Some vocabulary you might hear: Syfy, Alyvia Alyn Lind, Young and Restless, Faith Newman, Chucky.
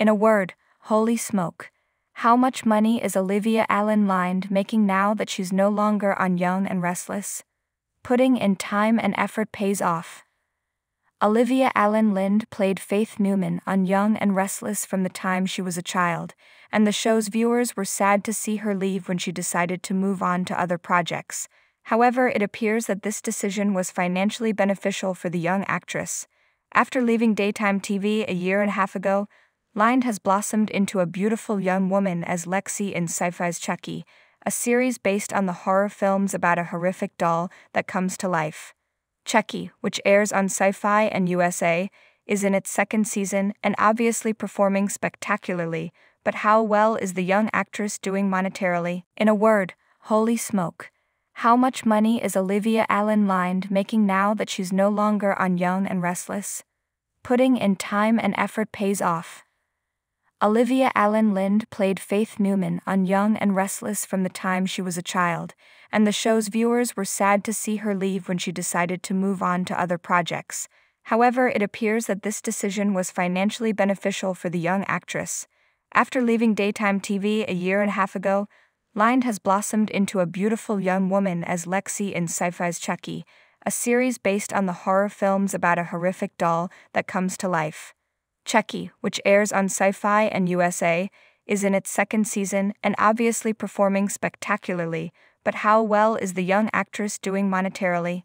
In a word, holy smoke. How much money is Alyvia Alyn Lind making now that she's no longer on Young and Restless? Putting in time and effort pays off. Alyvia Alyn Lind played Faith Newman on Young and Restless from the time she was a child, and the show's viewers were sad to see her leave when she decided to move on to other projects. However, it appears that this decision was financially beneficial for the young actress. After leaving daytime TV a year and a half ago, Lind has blossomed into a beautiful young woman as Lexi in Syfy's Chucky, a series based on the horror films about a horrific doll that comes to life. Chucky, which airs on Syfy and USA, is in its second season and obviously performing spectacularly, but how well is the young actress doing monetarily? In a word, holy smoke. How much money is Alyvia Alyn Lind making now that she's no longer on Young and Restless? Putting in time and effort pays off. Alyvia Alyn Lind played Faith Newman on Young and Restless from the time she was a child, and the show's viewers were sad to see her leave when she decided to move on to other projects. However, it appears that this decision was financially beneficial for the young actress. After leaving daytime TV a year and a half ago, Lind has blossomed into a beautiful young woman as Lexi in Syfy's Chucky, a series based on the horror films about a horrific doll that comes to life. Chucky, which airs on Syfy and USA, is in its second season and obviously performing spectacularly, but how well is the young actress doing monetarily?